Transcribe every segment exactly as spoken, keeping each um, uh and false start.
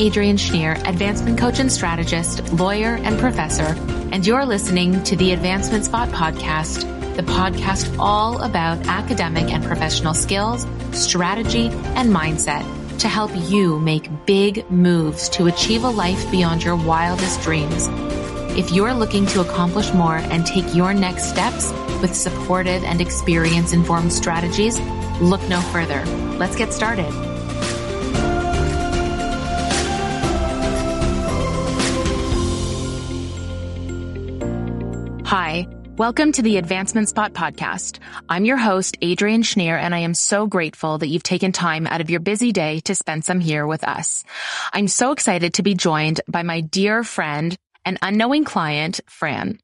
Adrienne Schneer, advancement coach and strategist, lawyer and professor, and you're listening to the Advancement Spot Podcast, the podcast all about academic and professional skills, strategy, and mindset to help you make big moves to achieve a life beyond your wildest dreams. If you're looking to accomplish more and take your next steps with supportive and experience-informed strategies, look no further. Let's get started. Hi, welcome to the Advancement Spot Podcast. I'm your host, Adrienne Schneer, and I am so grateful that you've taken time out of your busy day to spend some here with us. I'm so excited to be joined by my dear friend and unknowing client, Fran.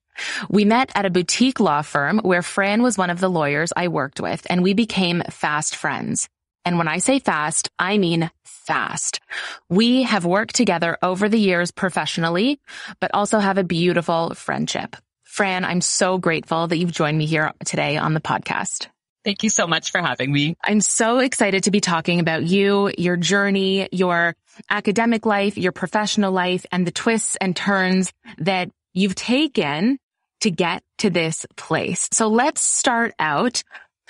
We met at a boutique law firm where Fran was one of the lawyers I worked with, and we became fast friends. And when I say fast, I mean fast. We have worked together over the years professionally, but also have a beautiful friendship. Fran, I'm so grateful that you've joined me here today on the podcast. Thank you so much for having me. I'm so excited to be talking about you, your journey, your academic life, your professional life, and the twists and turns that you've taken to get to this place. So let's start out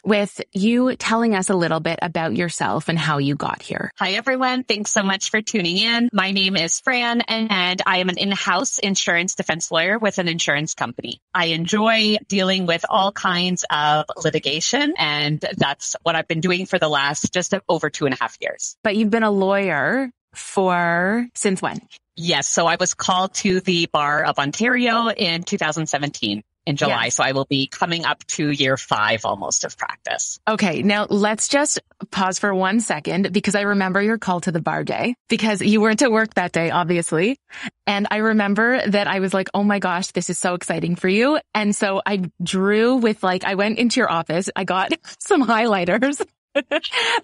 with you telling us a little bit about yourself and how you got here. Hi, everyone. Thanks so much for tuning in. My name is Fran, and I am an in-house insurance defense lawyer with an insurance company. I enjoy dealing with all kinds of litigation, and that's what I've been doing for the last just over two and a half years. But you've been a lawyer for since when? Yes. So I was called to the Bar of Ontario in two thousand seventeen. In July. Yes. So I will be coming up to year five almost of practice. Okay. Now let's just pause for one second, because I remember your call to the bar day, because you weren't at work that day, obviously. And I remember that I was like, oh my gosh, this is so exciting for you. And so I drew with like, I went into your office, I got some highlighters.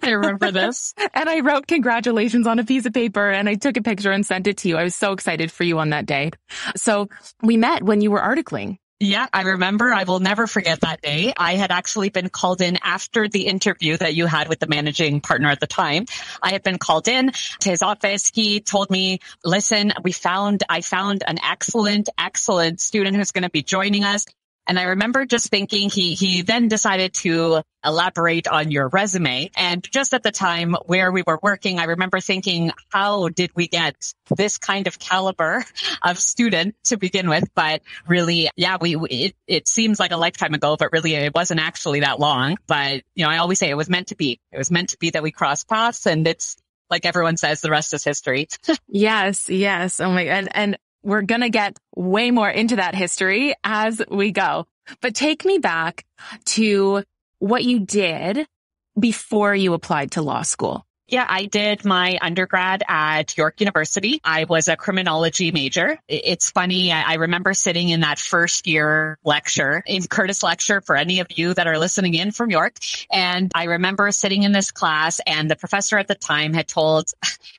I remember this. And I wrote congratulations on a piece of paper, and I took a picture and sent it to you. I was so excited for you on that day. So we met when you were articling. Yeah, I remember. I will never forget that day. I had actually been called in after the interview that you had with the managing partner at the time. I had been called in to his office. He told me, listen, we found, I found an excellent, excellent student who's going to be joining us. And I remember just thinking he, he then decided to elaborate on your resume. And just at the time where we were working, I remember thinking, how did we get this kind of caliber of student to begin with? But really, yeah, we, we it, it seems like a lifetime ago, but really it wasn't actually that long. But, you know, I always say it was meant to be. It was meant to be that we crossed paths, and it's like everyone says, the rest is history. Yes. Yes. Oh my God. And, and we're going to get way more into that history as we go. But take me back to what you did before you applied to law school. Yeah, I did my undergrad at York University. I was a criminology major. It's funny. I remember sitting in that first year lecture, in Curtis lecture, for any of you that are listening in from York. And I remember sitting in this class, and the professor at the time had told,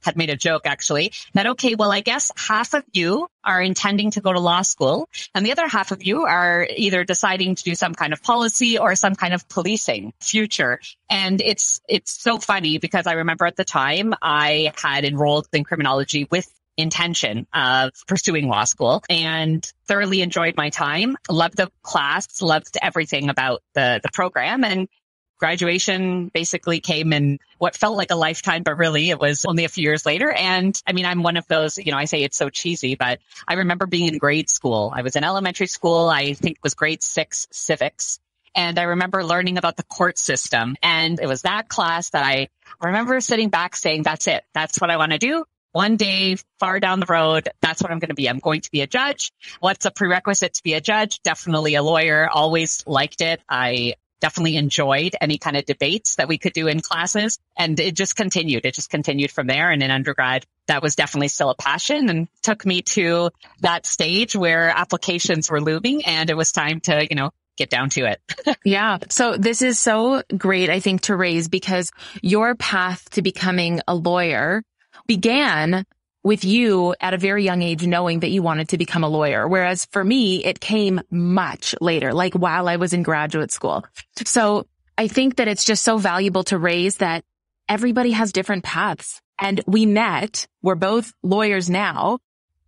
had made a joke actually, that, okay, well, I guess half of you are intending to go to law school, and the other half of you are either deciding to do some kind of policy or some kind of policing future. And it's it's so funny, because I remember at the time I had enrolled in criminology with intention of pursuing law school, and thoroughly enjoyed my time, loved the class, loved everything about the, the program. And graduation basically came in what felt like a lifetime, but really it was only a few years later. And I mean, I'm one of those, you know, I say it's so cheesy, but I remember being in grade school. I was in elementary school, I think it was grade six civics. And I remember learning about the court system. And it was that class that I remember sitting back saying, that's it. That's what I want to do. One day far down the road, that's what I'm going to be. I'm going to be a judge. What's a prerequisite to be a judge? Definitely a lawyer. Always liked it. I definitely enjoyed any kind of debates that we could do in classes. And it just continued. It just continued from there. And in undergrad, that was definitely still a passion, and took me to that stage where applications were looming, and it was time to, you know, get down to it. Yeah. So this is so great, I think, to raise, because your path to becoming a lawyer began with you at a very young age knowing that you wanted to become a lawyer. Whereas for me, it came much later, like while I was in graduate school. So I think that it's just so valuable to raise that everybody has different paths. And we met, we're both lawyers now.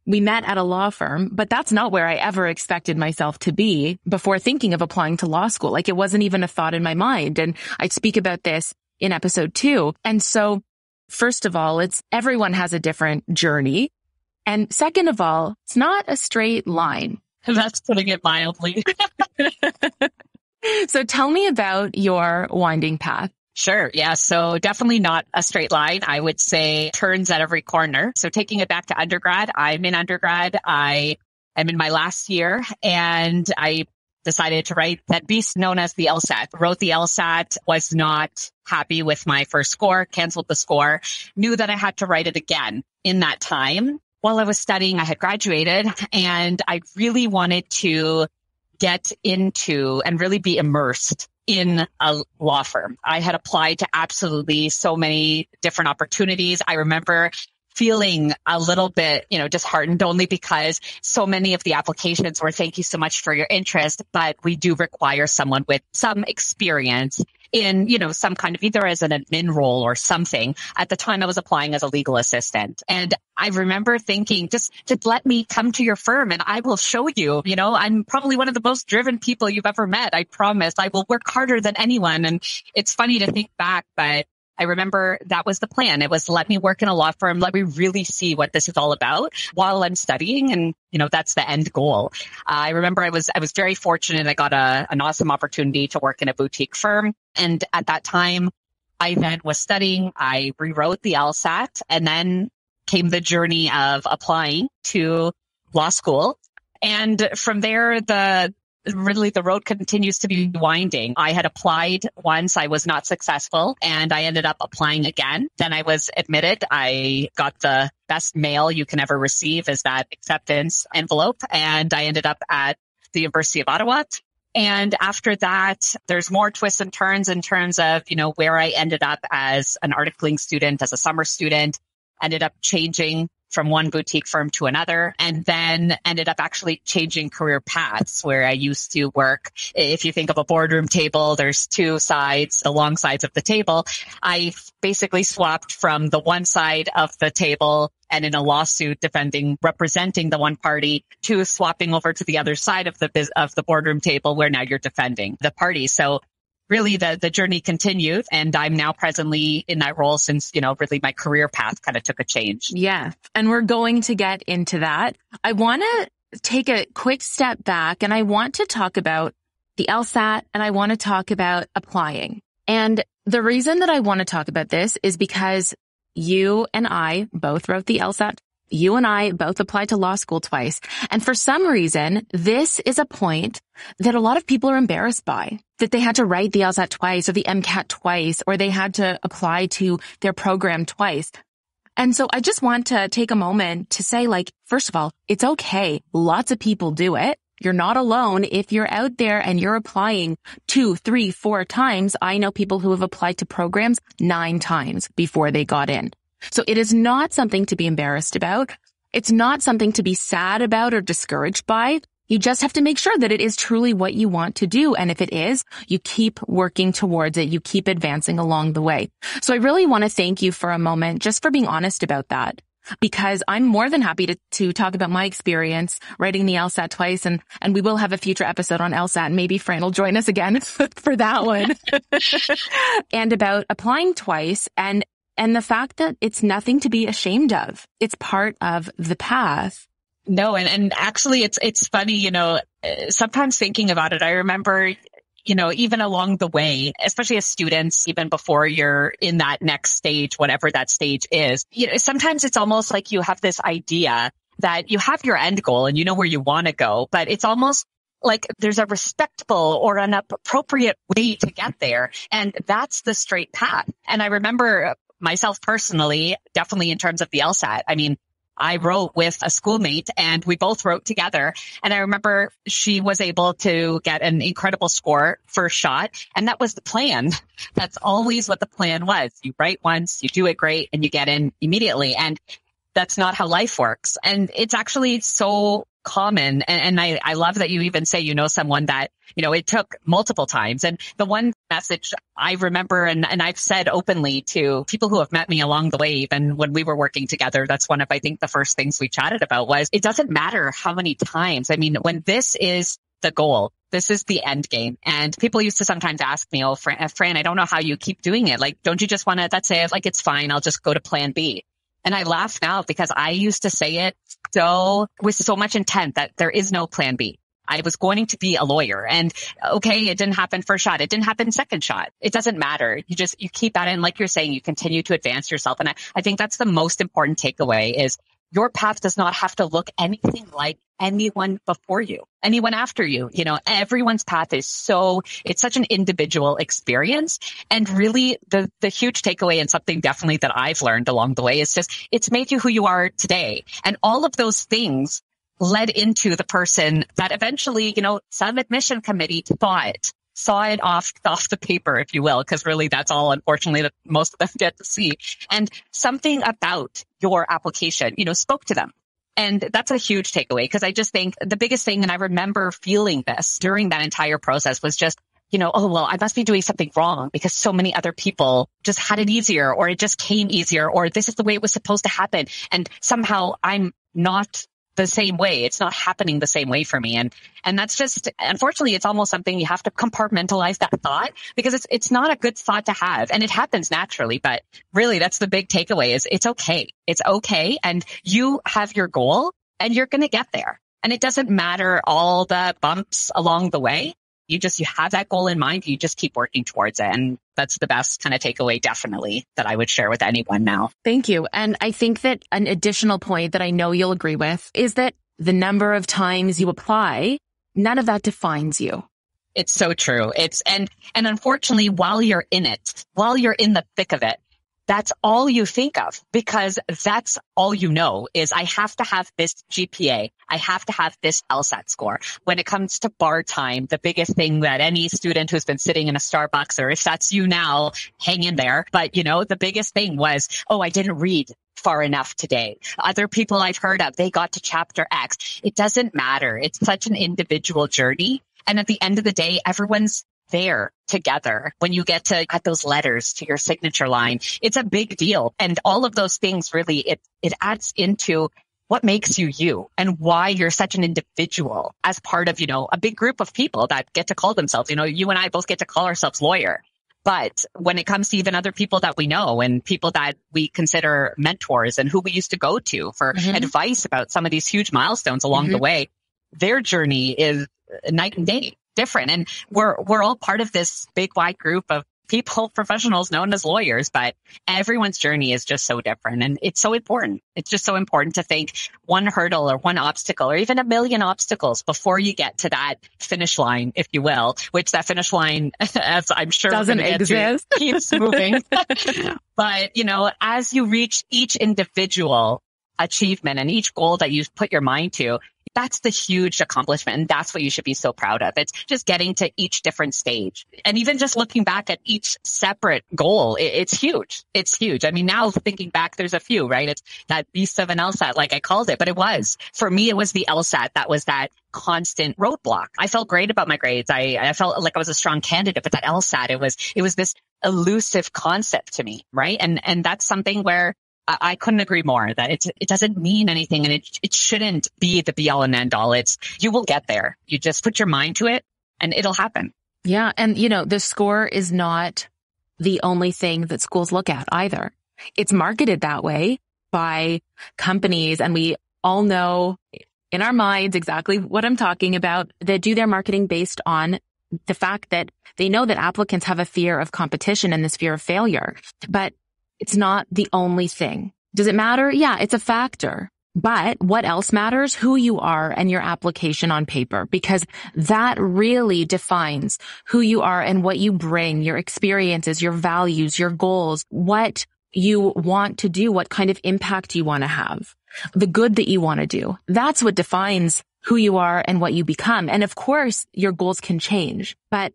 We met at a law firm, but that's not where I ever expected myself to be before thinking of applying to law school. Like, it wasn't even a thought in my mind. And I speak about this in episode two. And so, first of all, it's everyone has a different journey. And second of all, it's not a straight line. That's putting it mildly. So tell me about your winding path. Sure. Yeah. So definitely not a straight line. I would say turns at every corner. So taking it back to undergrad, I'm in undergrad. I am in my last year and I decided to write that beast known as the LSAT. Wrote the LSAT, was not happy with my first score, canceled the score, knew that I had to write it again in that time. While I was studying, I had graduated and I really wanted to get into and really be immersed in a law firm. I had applied to absolutely so many different opportunities. I remember feeling a little bit, you know, disheartened only because so many of the applications were, thank you so much for your interest, but we do require someone with some experience in, you know, some kind of either as an admin role or something. At the time I was applying as a legal assistant. And I remember thinking, just, just let me come to your firm and I will show you, you know, I'm probably one of the most driven people you've ever met. I promise I will work harder than anyone. And it's funny to think back, but I remember that was the plan. It was, let me work in a law firm. Let me really see what this is all about while I'm studying. And, you know, that's the end goal. Uh, I remember I was, I was very fortunate. I got a, an awesome opportunity to work in a boutique firm. And at that time I then was studying, I rewrote the LSAT, and then came the journey of applying to law school. And from there, the, really the road continues to be winding. I had applied once, I was not successful, and I ended up applying again. Then I was admitted. I got the best mail you can ever receive, is that acceptance envelope. And I ended up at the University of Ottawa. And after that, there's more twists and turns in terms of, you know, where I ended up as an articling student, as a summer student, ended up changing from one boutique firm to another, and then ended up actually changing career paths where I used to work. If you think of a boardroom table, there's two sides, the long sides of the table. I basically swapped from the one side of the table and in a lawsuit defending, representing the one party, to swapping over to the other side of the of the boardroom table where now you're defending the party. So really the, the journey continued, and I'm now presently in that role since, you know, really my career path kind of took a change. Yeah. And we're going to get into that. I want to take a quick step back and I want to talk about the LSAT and I want to talk about applying. And the reason that I want to talk about this is because you and I both wrote the LSAT. You and I both applied to law school twice. And for some reason, this is a point that a lot of people are embarrassed by, that they had to write the LSAT twice or the MCAT twice, or they had to apply to their program twice. And so I just want to take a moment to say, like, first of all, it's okay. Lots of people do it. You're not alone. If you're out there and you're applying two, three, four times, I know people who have applied to programs nine times before they got in. So it is not something to be embarrassed about. It's not something to be sad about or discouraged by. You just have to make sure that it is truly what you want to do. And if it is, you keep working towards it. You keep advancing along the way. So I really want to thank you for a moment just for being honest about that, because I'm more than happy to, to talk about my experience writing the LSAT twice. And, and we will have a future episode on LSAT. And maybe Fran will join us again for that one and about applying twice. And And the fact that it's nothing to be ashamed of. It's part of the path. No, and, and actually it's, it's funny, you know, sometimes thinking about it, I remember, you know, even along the way, especially as students, even before you're in that next stage, whatever that stage is, you know, sometimes it's almost like you have this idea that you have your end goal and you know where you want to go, but it's almost like there's a respectable or an appropriate way to get there. And that's the straight path. And I remember myself personally, definitely in terms of the LSAT. I mean, I wrote with a schoolmate and we both wrote together. And I remember she was able to get an incredible score first shot. And that was the plan. That's always what the plan was. You write once, you do it great, and you get in immediately. And that's not how life works. And it's actually so common. And, and I, I love that you even say, you know, someone that, you know, it took multiple times. And the one message I remember and, and I've said openly to people who have met me along the way, even when we were working together, that's one of, I think, the first things we chatted about was it doesn't matter how many times. I mean, when this is the goal, this is the end game. And people used to sometimes ask me, oh, Fran, Fran, I don't know how you keep doing it. Like, don't you just want to, that's it. Like, it's fine. I'll just go to plan B. And I laugh now because I used to say it so with so much intent that there is no plan B. I was going to be a lawyer, and okay, it didn't happen first shot. It didn't happen second shot. It doesn't matter. You just, you keep at it. And like you're saying, you continue to advance yourself. And I, I think that's the most important takeaway is your path does not have to look anything like anyone before you, anyone after you. You know, everyone's path is so, it's such an individual experience. And really the, the huge takeaway and something definitely that I've learned along the way is just, it's made you who you are today. And all of those things led into the person that eventually, you know, some admission committee saw it, saw it off, off the paper, if you will, because really that's all, unfortunately, that most of them get to see. And something about your application, you know, spoke to them. And that's a huge takeaway, because I just think the biggest thing, and I remember feeling this during that entire process, was just, you know, oh, well, I must be doing something wrong because so many other people just had it easier, or it just came easier, or this is the way it was supposed to happen. And somehow I'm not the same way. It's not happening the same way for me. And, and that's just, unfortunately, it's almost something you have to compartmentalize that thought, because it's, it's not a good thought to have, and it happens naturally. But really, that's the big takeaway is it's okay. It's okay. And you have your goal and you're going to get there. And it doesn't matter all the bumps along the way. You just, you have that goal in mind. You just keep working towards it. And that's the best kind of takeaway, definitely, that I would share with anyone now. Thank you. And I think that an additional point that I know you'll agree with is that the number of times you apply, none of that defines you. It's so true. It's, and, and unfortunately, while you're in it, while you're in the thick of it, that's all you think of, because that's all you know is I have to have this G P A. I have to have this LSAT score. When it comes to bar time, the biggest thing that any student who's been sitting in a Starbucks, or if that's you now, hang in there. But, you know, the biggest thing was, oh, I didn't read far enough today. Other people I've heard of, they got to chapter X. It doesn't matter. It's such an individual journey. And at the end of the day, everyone's there together. When you get to add those letters to your signature line, it's a big deal. And all of those things really, it, it adds into what makes you you and why you're such an individual as part of, you know, a big group of people that get to call themselves, you know, you and I both get to call ourselves lawyer. But when it comes to even other people that we know and people that we consider mentors and who we used to go to for mm-hmm. advice about some of these huge milestones along mm-hmm. the way, their journey is night and day. Different. And we're, we're all part of this big wide group of people, professionals known as lawyers, but everyone's journey is just so different. And it's so important. It's just so important to think one hurdle or one obstacle or even a million obstacles before you get to that finish line, if you will, which that finish line, as I'm sure doesn't exist, keeps moving. But, you know, as you reach each individual achievement and each goal that you've put your mind to, that's the huge accomplishment. And that's what you should be so proud of. It's just getting to each different stage. And even just looking back at each separate goal, it, it's huge. It's huge. I mean, now thinking back, there's a few, right? It's that beast of an LSAT, like I called it, but it was, for me, it was the LSAT. That was that constant roadblock. I felt great about my grades. I, I felt like I was a strong candidate, but that LSAT, it was, it was this elusive concept to me, right? And, and that's something where I couldn't agree more that it's, it doesn't mean anything, and it it shouldn't be the be all and end all. It's, you will get there. You just put your mind to it and it'll happen. Yeah. And, you know, the score is not the only thing that schools look at either. It's marketed that way by companies. And we all know in our minds exactly what I'm talking about, that do their marketing based on the fact that they know that applicants have a fear of competition and this fear of failure. But it's not the only thing. Does it matter? Yeah, it's a factor. But what else matters? Who you are and your application on paper, because that really defines who you are and what you bring, your experiences, your values, your goals, what you want to do, what kind of impact you want to have, the good that you want to do. That's what defines who you are and what you become. And of course, your goals can change, but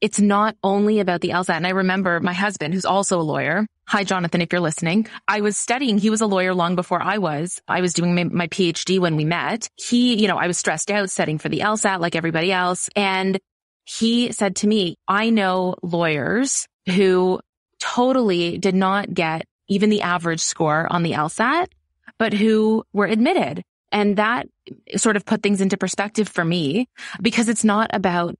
it's not only about the LSAT. And I remember my husband, who's also a lawyer. Hi, Jonathan, if you're listening. I was studying. He was a lawyer long before I was. I was doing my, my PhD when we met. He, you know, I was stressed out studying for the LSAT like everybody else. And he said to me, I know lawyers who totally did not get even the average score on the LSAT, but who were admitted. And that sort of put things into perspective for me, because it's not about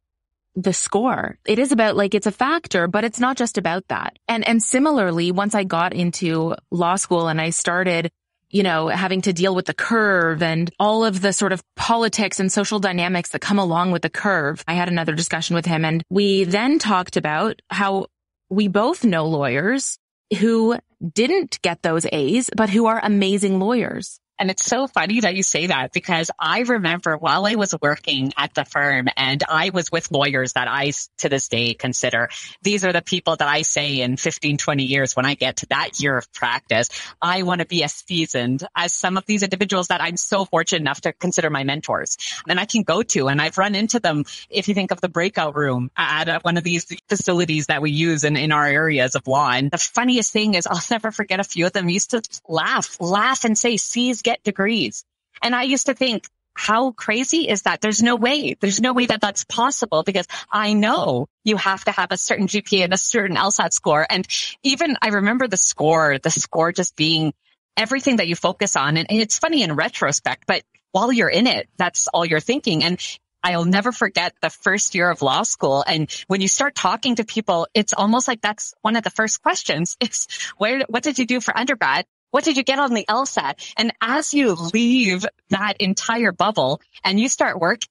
the score. It is about, like, it's a factor, but it's not just about that. And, and similarly, once I got into law school and I started, you know, having to deal with the curve and all of the sort of politics and social dynamics that come along with the curve, I had another discussion with him, and we then talked about how we both know lawyers who didn't get those A's, but who are amazing lawyers. And it's so funny that you say that, because I remember while I was working at the firm and I was with lawyers that I to this day consider, these are the people that I say in fifteen, twenty years, when I get to that year of practice, I want to be as seasoned as some of these individuals that I'm so fortunate enough to consider my mentors. And I can go to, and I've run into them, if you think of the breakout room at one of these facilities that we use in, in our areas of law. And the funniest thing is, I'll never forget, a few of them used to laugh, laugh and say, C's get degrees. And I used to think, how crazy is that? There's no way. There's no way that that's possible, because I know you have to have a certain G P A and a certain LSAT score. And even I remember the score, the score just being everything that you focus on. And it's funny in retrospect, but while you're in it, that's all you're thinking. And I'll never forget the first year of law school. And when you start talking to people, it's almost like that's one of the first questions. It's where, what did you do for undergrad? What did you get on the LSAT? And as you leave that entire bubble and you start working,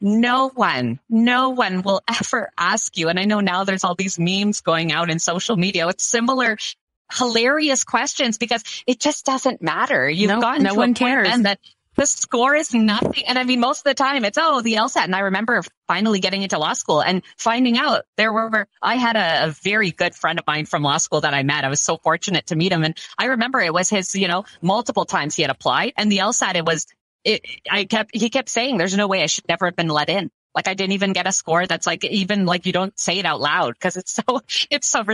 no one, no one will ever ask you. And I know now there's all these memes going out in social media with similar hilarious questions, because it just doesn't matter. You've no, gotten no to one a cares. Point that the score is nothing. And I mean, most of the time it's, oh, the LSAT. And I remember finally getting into law school and finding out there were, I had a, a very good friend of mine from law school that I met. I was so fortunate to meet him. And I remember it was his, you know, multiple times he had applied, and the LSAT, it was, it, I kept, he kept saying, there's no way, I should never have been let in. Like, I didn't even get a score that's like, even like, you don't say it out loud, because it's so, it's so,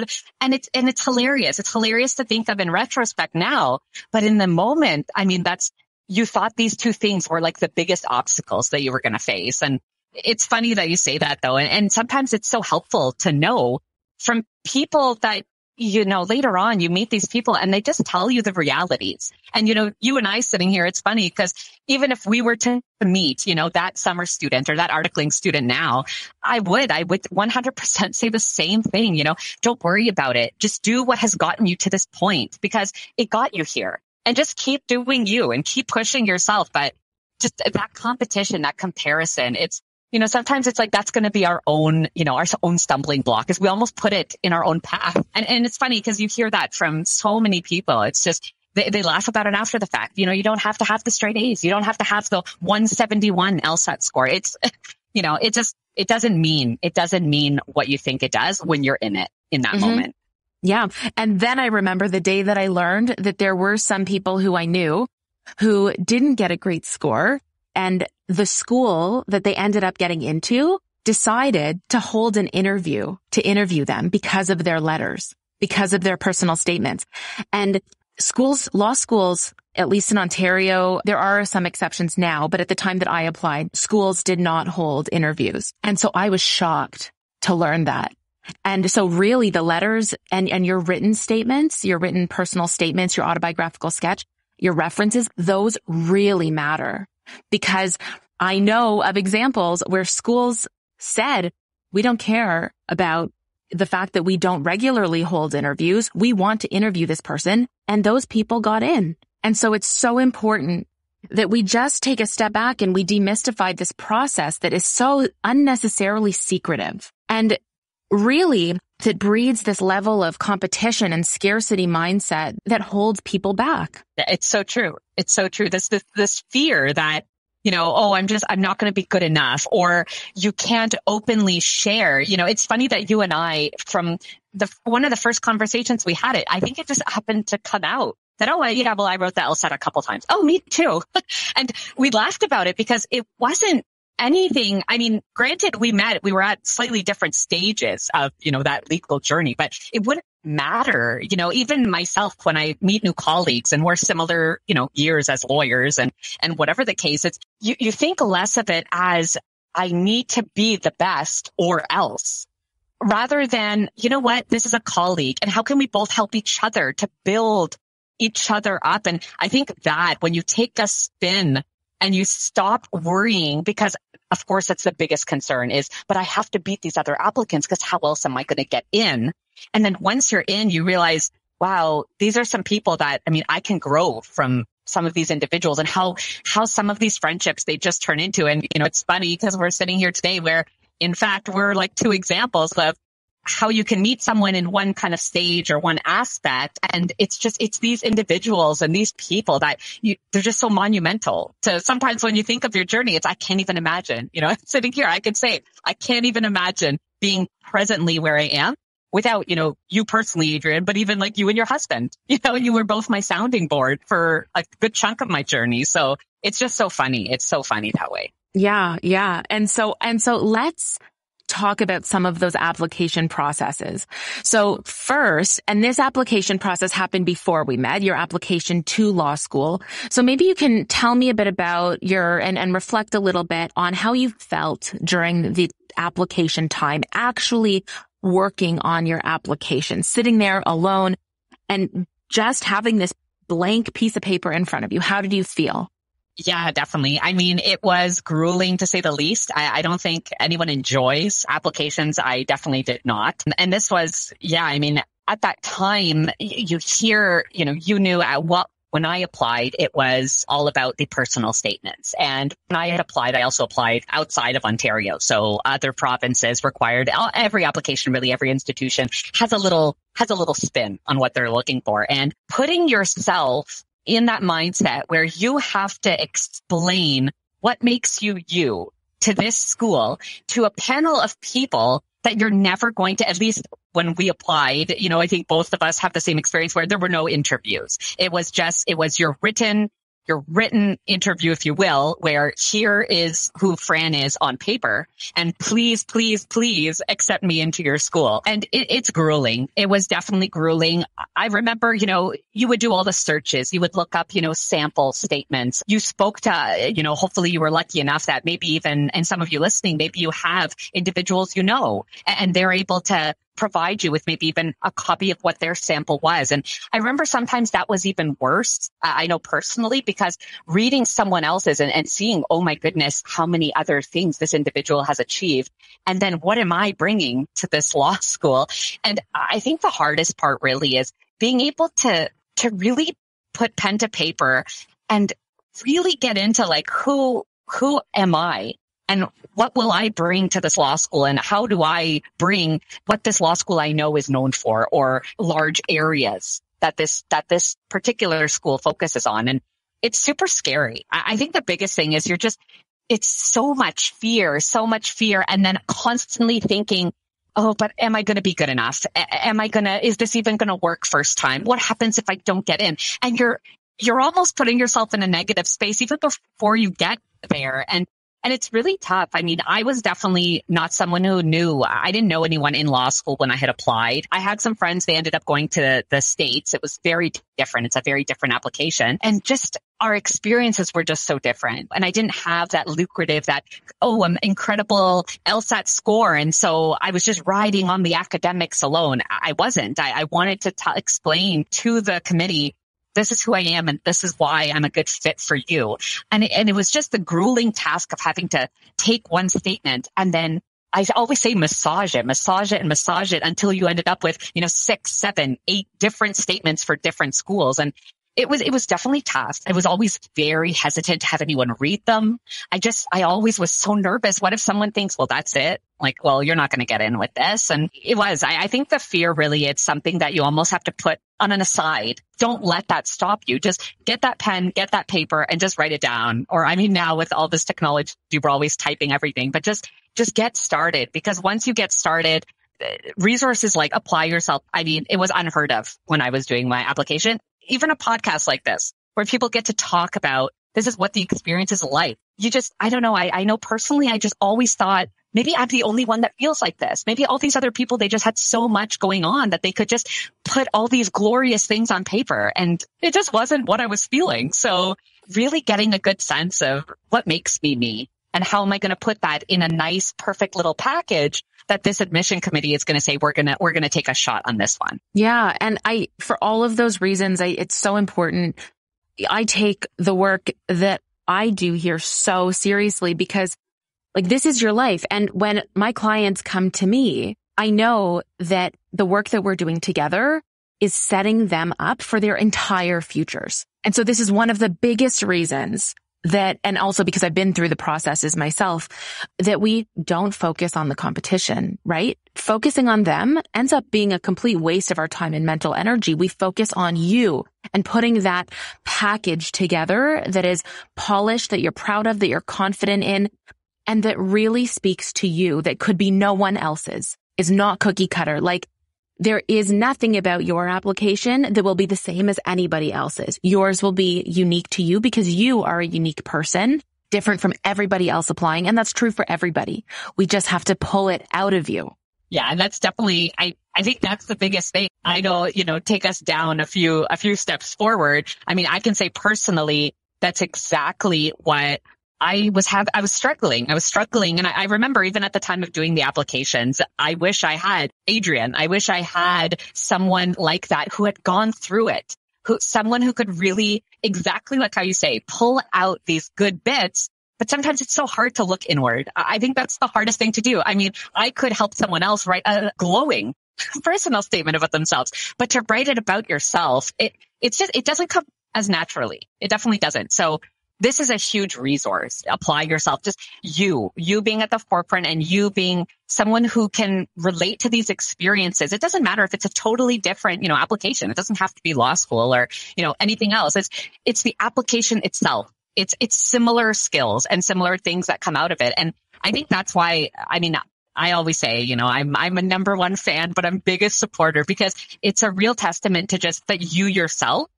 and it's, and it's hilarious. It's hilarious to think of in retrospect now, but in the moment, I mean, that's, you thought these two things were like the biggest obstacles that you were going to face. And it's funny that you say that, though. And, and sometimes it's so helpful to know from people that, you know, later on you meet these people and they just tell you the realities. And, you know, you and I sitting here, it's funny, because even if we were to meet, you know, that summer student or that articling student now, I would, I would one hundred percent say the same thing. You know, don't worry about it. Just do what has gotten you to this point, because it got you here. And just keep doing you and keep pushing yourself. But just that competition, that comparison, it's, you know, sometimes it's like that's going to be our own, you know, our own stumbling block, is we almost put it in our own path. And and it's funny, because you hear that from so many people. It's just they, they laugh about it after the fact. You know, you don't have to have the straight A's. You don't have to have the one seventy-one LSAT score. It's, you know, it just it doesn't mean it doesn't mean what you think it does when you're in it in that mm-hmm. moment. Yeah. And then I remember the day that I learned that there were some people who I knew who didn't get a great score, and the school that they ended up getting into decided to hold an interview to interview them because of their letters, because of their personal statements. And schools, law schools, at least in Ontario, there are some exceptions now, but at the time that I applied, schools did not hold interviews. And so I was shocked to learn that. And so really the letters and, and your written statements, your written personal statements, your autobiographical sketch, your references, those really matter, because I know of examples where schools said, we don't care about the fact that we don't regularly hold interviews. We want to interview this person. And those people got in. And so it's so important that we just take a step back and we demystify this process that is so unnecessarily secretive. And really, that breeds this level of competition and scarcity mindset that holds people back. It's so true. It's so true. This this, this fear that, you know, oh, I'm just, I'm not going to be good enough, or you can't openly share. You know, it's funny that you and I, from the one of the first conversations we had, it, I think it just happened to come out that, oh, yeah, well, I wrote the LSAT a couple times. Oh, me too. And we laughed about it because it wasn't anything. I mean, granted, we met, we were at slightly different stages of, you know, that legal journey, but it wouldn't matter. You know, even myself, when I meet new colleagues and we're similar, you know, years as lawyers and, and whatever the case, it's, you, you think less of it as I need to be the best or else, rather than, you know what, this is a colleague and how can we both help each other to build each other up? And I think that when you take a spin and you stop worrying, because of course, that's the biggest concern is, but I have to beat these other applicants because how else am I going to get in? And then once you're in, you realize, wow, these are some people that, I mean, I can grow from some of these individuals, and how, how some of these friendships they just turn into. And, you know, it's funny because we're sitting here today where, in fact, we're like two examples of how you can meet someone in one kind of stage or one aspect. And it's just, it's these individuals and these people that you, they're just so monumental to sometimes when you think of your journey, it's, I can't even imagine, you know, sitting here, I could say, I can't even imagine being presently where I am without, you know, you personally, Adrienne, but even like you and your husband, you know, you were both my sounding board for a good chunk of my journey. So it's just so funny. It's so funny that way. Yeah. Yeah. And so, and so let's talk about some of those application processes. So first, and this application process happened before we met, your application to law school. So maybe you can tell me a bit about your, and, and reflect a little bit on how you felt during the application time, actually working on your application, sitting there alone and just having this blank piece of paper in front of you. How did you feel? Yeah, definitely. I mean, it was grueling to say the least. I, I don't think anyone enjoys applications. I definitely did not. And this was, yeah, I mean, at that time, you hear, you know, you knew at what, when I applied, it was all about the personal statements. And when I had applied, I also applied outside of Ontario. So other provinces required, every application, really every institution has a little, has a little spin on what they're looking for. And putting yourself in that mindset where you have to explain what makes you you to this school, to a panel of people that you're never going to, at least when we applied, you know, I think both of us have the same experience where there were no interviews. It was just, it was your written, your written interview, if you will, where here is who Fran is on paper and please, please, please accept me into your school. And it, it's grueling. It was definitely grueling. I remember, you know, you would do all the searches. You would look up, you know, sample statements. You spoke to, you know, hopefully you were lucky enough that maybe even, and some of you listening, maybe you have individuals, you know, and they're able to provide you with maybe even a copy of what their sample was. And I remember sometimes that was even worse. Uh, I know personally, because reading someone else's and, and seeing, oh my goodness, how many other things this individual has achieved. And then what am I bringing to this law school? And I think the hardest part really is being able to, to really put pen to paper and really get into like, who, who am I? And what will I bring to this law school? And how do I bring what this law school I know is known for, or large areas that this, that this particular school focuses on? And it's super scary. I think the biggest thing is you're just, it's so much fear, so much fear. And then constantly thinking, oh, but am I going to be good enough? Am I going to, is this even going to work first time? What happens if I don't get in? And you're, you're almost putting yourself in a negative space even before you get there. And And it's really tough. I mean, I was definitely not someone who knew. I didn't know anyone in law school when I had applied. I had some friends. They ended up going to the States. It was very different. It's a very different application. And just our experiences were just so different. And I didn't have that lucrative, that, oh, an incredible LSAT score. And so I was just riding on the academics alone. I wasn't. I, I wanted to t- explain to the committee, this is who I am, and this is why I'm a good fit for you. And it, and it was just the grueling task of having to take one statement and then I always say massage it, massage it, and massage it until you ended up with, you know, six, seven, eight different statements for different schools. And it was it was definitely tough. I was always very hesitant to have anyone read them. I just I always was so nervous. What if someone thinks, well, that's it? Like, well, you're not going to get in with this. And it was, I, I think the fear really, it's something that you almost have to put on an aside. Don't let that stop you. Just get that pen, get that paper, and just write it down. Or I mean, now with all this technology, we're always typing everything, but just just get started, because once you get started, resources like Apply Yourself, I mean, it was unheard of when I was doing my application. Even a podcast like this, where people get to talk about This is what the experience is like. You just, I don't know. I, I know personally, I just always thought maybe I'm the only one that feels like this. Maybe all these other people, they just had so much going on that they could just put all these glorious things on paper. And it just wasn't what I was feeling. So really getting a good sense of what makes me me. And how am I going to put that in a nice, perfect little package that this admission committee is going to say, we're going to, we're going to take a shot on this one. Yeah. And I, for all of those reasons, I, it's so important. I take the work that I do here so seriously because like this is your life. And when my clients come to me, I know that the work that we're doing together is setting them up for their entire futures. And so this is one of the biggest reasons that, and also because I've been through the processes myself, that we don't focus on the competition, right? Focusing on them ends up being a complete waste of our time and mental energy. We focus on you and putting that package together that is polished, that you're proud of, that you're confident in, and that really speaks to you, that could be no one else's, is not cookie cutter. Like, there is nothing about your application that will be the same as anybody else's. Yours will be unique to you because you are a unique person, different from everybody else applying. And that's true for everybody. We just have to pull it out of you. Yeah. And that's definitely, I, I think that's the biggest thing. I know, you know, take us down a few, a few steps forward. I mean, I can say personally, that's exactly what I was have, I was struggling. I was struggling. And I, I remember even at the time of doing the applications, I wish I had Adrienne. I wish I had someone like that who had gone through it, who, someone who could really, exactly like how you say, pull out these good bits. But sometimes it's so hard to look inward. I think that's the hardest thing to do. I mean, I could help someone else write a glowing personal statement about themselves, but to write it about yourself, it, it's just, it doesn't come as naturally. It definitely doesn't. So this is a huge resource. Apply Yourself. Just you, you being at the forefront and you being someone who can relate to these experiences. It doesn't matter if it's a totally different, you know, application. It doesn't have to be law school or, you know, anything else. It's, it's the application itself. It's, it's similar skills and similar things that come out of it. And I think that's why, I mean, I always say, you know, I'm, I'm a number one fan, but I'm biggest supporter because it's a real testament to just that you yourself.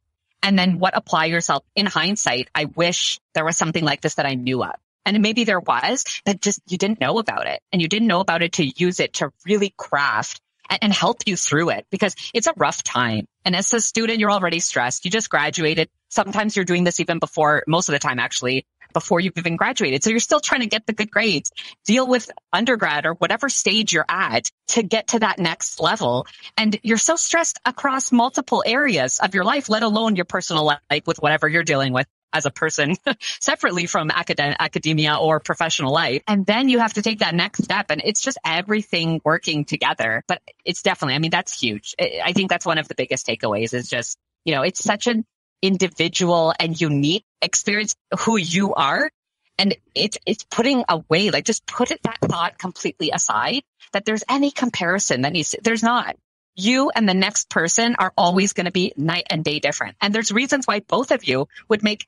And then what Apply Yourself in hindsight, I wish there was something like this that I knew of. And maybe there was, but just you didn't know about it and you didn't know about it to use it to really craft and, and help you through it because it's a rough time. And as a student, you're already stressed. You just graduated. Sometimes you're doing this even before, most of the time, actually, before you've even graduated. So you're still trying to get the good grades, deal with undergrad or whatever stage you're at to get to that next level. And you're so stressed across multiple areas of your life, let alone your personal life with whatever you're dealing with as a person separately from academ- academia or professional life. And then you have to take that next step. And it's just everything working together. But it's definitely, I mean, that's huge. I think that's one of the biggest takeaways is just, you know, it's such an individual and unique experience who you are. And it's, it's putting away, like just put it, that thought completely aside that there's any comparison that needs to, there's not. You and the next person are always going to be night and day different. And there's reasons why both of you would make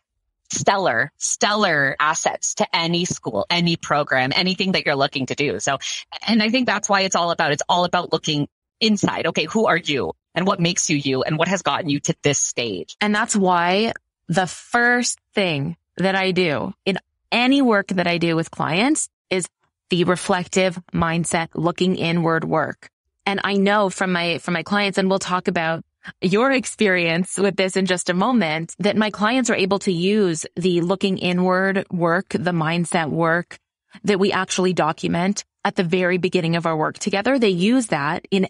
stellar, stellar assets to any school, any program, anything that you're looking to do. So, and I think that's why it's all about, it's all about looking inside. Okay, who are you? And what makes you you and what has gotten you to this stage? And that's why the first thing that I do in any work that I do with clients is the reflective mindset, looking inward work. And I know from my, from my clients, and we'll talk about your experience with this in just a moment, that my clients are able to use the looking inward work, the mindset work that we actually document at the very beginning of our work together. They use that in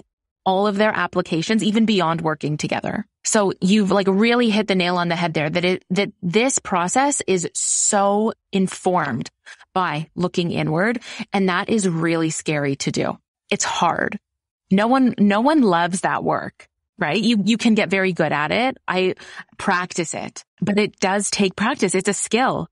all of their applications, even beyond working together. So you've like really hit the nail on the head there that it, that this process is so informed by looking inward. And that is really scary to do. It's hard. No one, no one loves that work, right? You, you can get very good at it. I practice it, but it does take practice. It's a skill.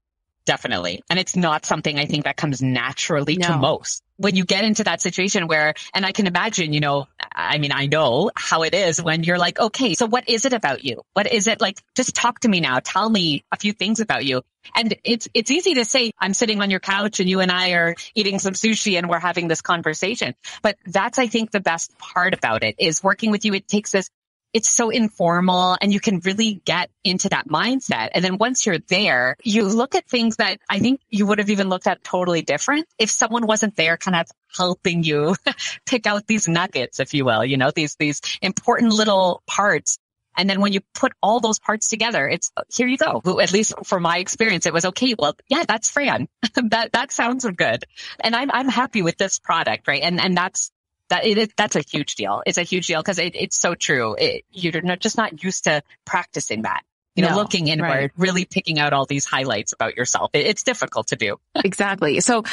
Definitely. And it's not something I think that comes naturally no. to most. When you get into that situation where, and I can imagine, you know, I mean, I know how it is when you're like, okay, so what is it about you? What is it like? Just talk to me now. Tell me a few things about you. And it's, it's easy to say, I'm sitting on your couch and you and I are eating some sushi and we're having this conversation. But that's, I think, the best part about it is working with you. It takes this it's so informal and you can really get into that mindset. And then once you're there, you look at things that I think you would have even looked at totally different if someone wasn't there kind of helping you pick out these nuggets, if you will, you know, these, these important little parts. And then when you put all those parts together, it's here you go. At least for my experience, it was okay. Well, yeah, that's Fran. that, that sounds good. And I'm, I'm happy with this product. Right. And, and that's, That it is, that's a huge deal. It's a huge deal because it, it's so true. It, you're not just not used to practicing that, you know, no, looking inward, right. Really picking out all these highlights about yourself. It, it's difficult to do. Exactly. So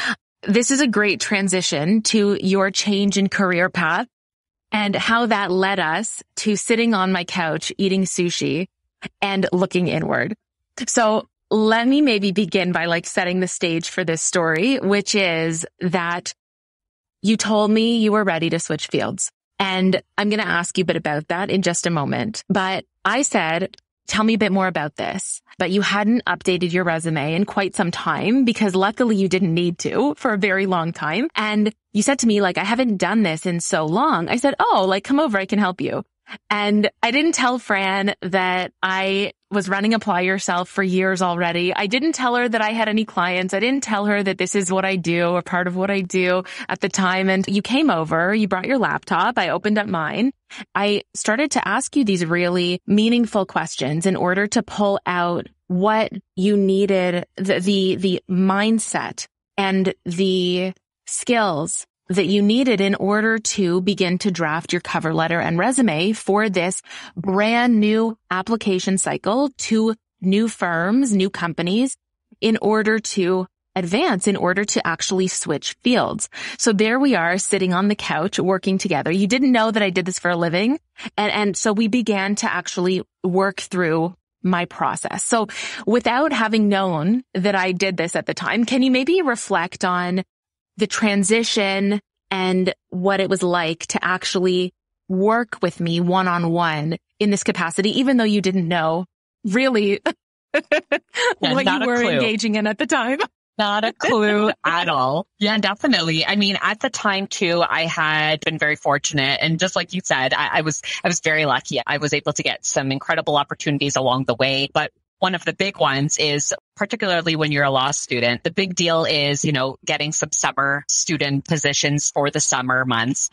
this is a great transition to your change in career path and how that led us to sitting on my couch, eating sushi and looking inward. So let me maybe begin by like setting the stage for this story, which is that you told me you were ready to switch fields, and I'm going to ask you a bit about that in just a moment. But I said, tell me a bit more about this, but you hadn't updated your resume in quite some time because luckily you didn't need to for a very long time. And you said to me, like, I haven't done this in so long. I said, oh, like, come over. I can help you. And I didn't tell Fran that I was running Apply Yourself for years already. I didn't tell her that I had any clients. I didn't tell her that this is what I do or part of what I do at the time. And you came over, you brought your laptop. I opened up mine. I started to ask you these really meaningful questions in order to pull out what you needed, the, the, the mindset and the skills that you needed in order to begin to draft your cover letter and resume for this brand new application cycle to new firms, new companies, in order to advance, in order to actually switch fields. So there we are sitting on the couch working together. You didn't know that I did this for a living. And, and so we began to actually work through my process. So without having known that I did this at the time, can you maybe reflect on the transition and what it was like to actually work with me one-on-one in this capacity, even though you didn't know really what you were engaging in at the time? Not a clue at all. Yeah, definitely. I mean, at the time too, I had been very fortunate. And just like you said, I, I was, I was very lucky. I was able to get some incredible opportunities along the way, but one of the big ones is, particularly when you're a law student, the big deal is, you know, getting some summer student positions for the summer months.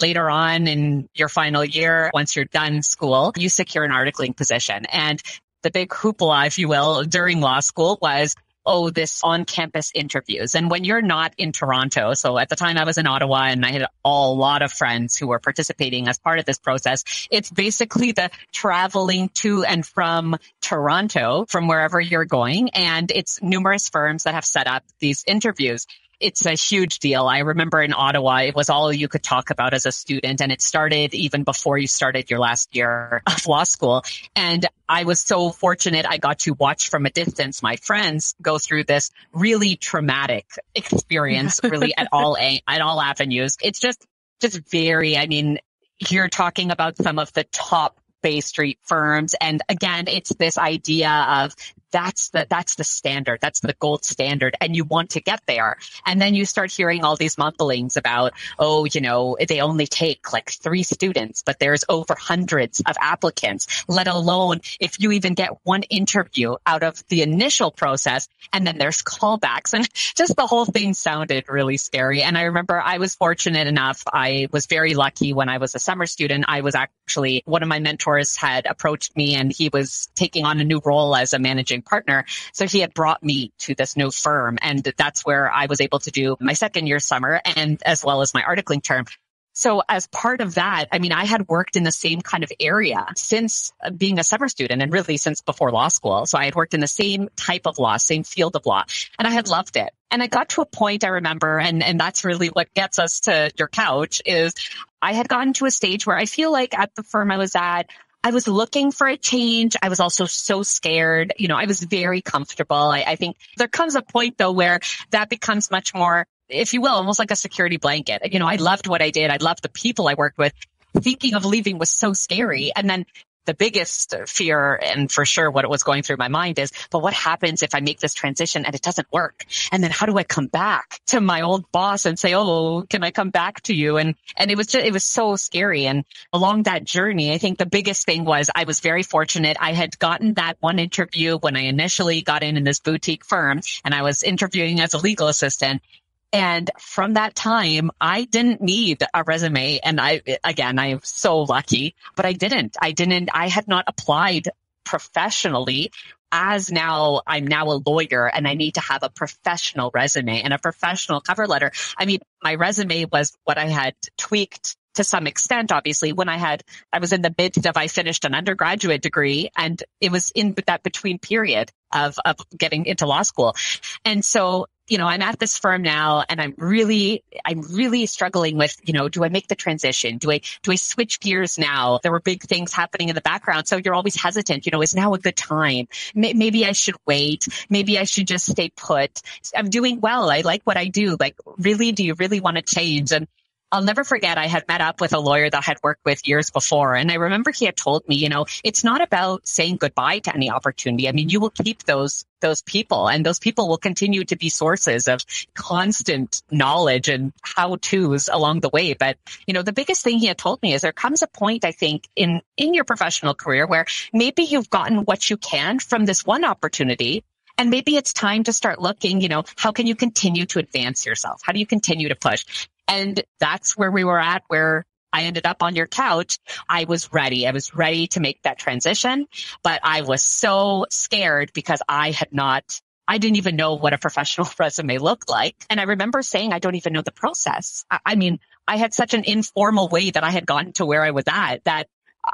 Later on in your final year, once you're done school, you secure an articling position. And the big hoopla, if you will, during law school was, oh, this on-campus interviews. And when you're not in Toronto, so at the time I was in Ottawa and I had a lot of friends who were participating as part of this process, it's basically the traveling to and from Toronto, from wherever you're going. And it's numerous firms that have set up these interviews. It's a huge deal. I remember in Ottawa, it was all you could talk about as a student. And it started even before you started your last year of law school. And I was so fortunate. I got to watch from a distance my friends go through this really traumatic experience, really at all, at all avenues. It's just, just very, I mean, you're talking about some of the top Bay Street firms. And again, it's this idea of that's the, that's the standard. That's the gold standard. And you want to get there. And then you start hearing all these mumblings about, oh, you know, they only take like three students, but there's over hundreds of applicants, let alone if you even get one interview out of the initial process. And then there's callbacks, and just the whole thing sounded really scary. And I remember I was fortunate enough. I was very lucky when I was a summer student. I was actually, one of my mentors had approached me, and he was taking on a new role as a managing partner. So he had brought me to this new firm, and that's where I was able to do my second year summer and as well as my articling term. So as part of that, I mean, I had worked in the same kind of area since being a summer student and really since before law school. So I had worked in the same type of law, same field of law, and I had loved it. And I got to a point, I remember, and, and that's really what gets us to your couch, is I had gotten to a stage where I feel like at the firm I was at, I was looking for a change. I was also so scared. You know, I was very comfortable. I, I think there comes a point, though, where that becomes much more, if you will, almost like a security blanket. You know, I loved what I did. I loved the people I worked with. Thinking of leaving was so scary. And then the biggest fear, and for sure what it was going through my mind is, but what happens if I make this transition and it doesn't work? And then how do I come back to my old boss and say, oh, can I come back to you? And, and it was just, it was so scary. And along that journey, I think the biggest thing was I was very fortunate. I had gotten that one interview when I initially got in in this boutique firm, and I was interviewing as a legal assistant. And from that time, I didn't need a resume. And I, again, I am so lucky, but I didn't. I didn't, I had not applied professionally. As now, I'm now a lawyer and I need to have a professional resume and a professional cover letter. I mean, my resume was what I had tweaked to some extent, obviously, when I had, I was in the midst of, I finished an undergraduate degree, and it was in that between period of, of getting into law school. And so, you know, I'm at this firm now, and I'm really, I'm really struggling with, you know, do I make the transition? Do I, do I switch gears now? There were big things happening in the background. So you're always hesitant, you know, is now a good time? Maybe I should wait. Maybe I should just stay put. I'm doing well. I like what I do. Like, really, do you really want to change? And I'll never forget, I had met up with a lawyer that I had worked with years before. And I remember he had told me, you know, it's not about saying goodbye to any opportunity. I mean, you will keep those those people, and those people will continue to be sources of constant knowledge and how-tos along the way. But, you know, the biggest thing he had told me is there comes a point, I think, in, in your professional career where maybe you've gotten what you can from this one opportunity. And maybe it's time to start looking, you know, how can you continue to advance yourself? How do you continue to push? And that's where we were at, where I ended up on your couch. I was ready. I was ready to make that transition, but I was so scared because I had not, I didn't even know what a professional resume looked like. And I remember saying, I don't even know the process. I, I mean, I had such an informal way that I had gotten to where I was at that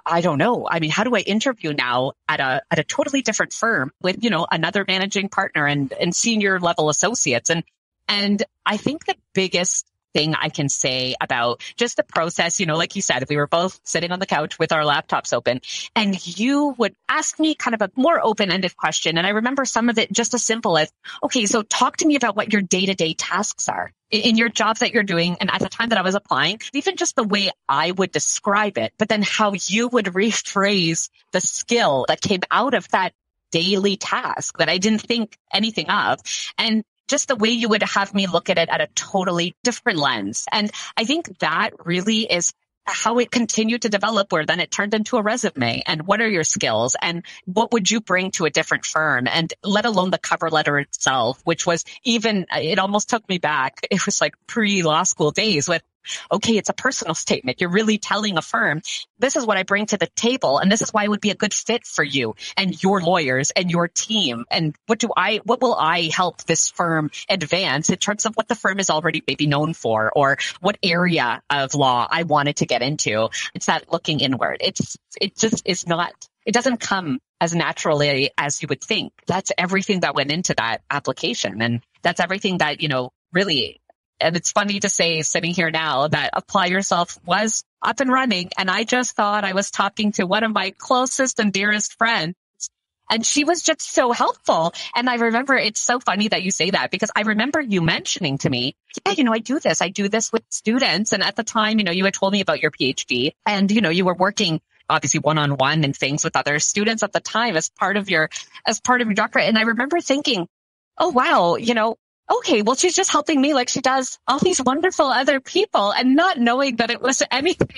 I don't know. I mean, how do I interview now at a at a totally different firm with, you know, another managing partner and, and senior level associates? And and I think the biggest thing I can say about just the process, you know, like you said, we were both sitting on the couch with our laptops open, and you would ask me kind of a more open-ended question. And I remember some of it just as simple as, okay, so talk to me about what your day-to-day tasks are in your job that you're doing. And at the time that I was applying, even just the way I would describe it, but then how you would rephrase the skill that came out of that daily task that I didn't think anything of. And just the way you would have me look at it at a totally different lens. And I think that really is how it continued to develop, where then it turned into a resume. And what are your skills? And what would you bring to a different firm? And let alone the cover letter itself, which was even, it almost took me back. It was like pre-law school days with, okay, it's a personal statement. You're really telling a firm, this is what I bring to the table, and this is why it would be a good fit for you and your lawyers and your team. And what do I, what will I help this firm advance in terms of what the firm is already maybe known for, or what area of law I wanted to get into? It's that looking inward. It's, it just is not, it doesn't come as naturally as you would think. That's everything that went into that application. And that's everything that, you know, really. And it's funny to say, sitting here now, that Apply Yourself was up and running. And I just thought I was talking to one of my closest and dearest friends. And she was just so helpful. And I remember, it's so funny that you say that, because I remember you mentioning to me, yeah, you know, I do this. I do this with students. And at the time, you know, you had told me about your PhD, and, you know, you were working obviously one-on-one and things with other students at the time as part of your, as part of your doctorate. And I remember thinking, oh, wow, you know, okay, well, she's just helping me like she does all these wonderful other people, and not knowing that it was anything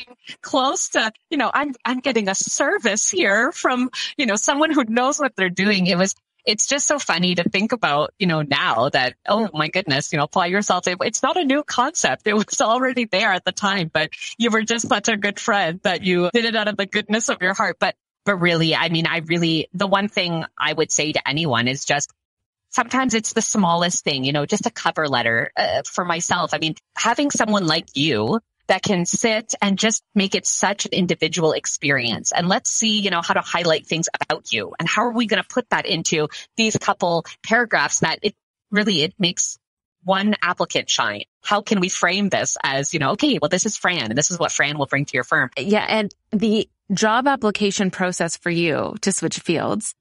close to, you know, I'm, I'm getting a service here from, you know, someone who knows what they're doing. It was, it's just so funny to think about, you know, now that, oh my goodness, you know, Apply Yourself. It, it's not a new concept. It was already there at the time, but you were just such a good friend that you did it out of the goodness of your heart. But, but really, I mean, I really, the one thing I would say to anyone is just, sometimes it's the smallest thing, you know, just a cover letter uh, for myself. I mean, having someone like you that can sit and just make it such an individual experience. And let's see, you know, how to highlight things about you. And how are we going to put that into these couple paragraphs that it really, it makes one applicant shine. How can we frame this as, you know, okay, well, this is Fran, and this is what Fran will bring to your firm. Yeah. And the job application process for you to switch fields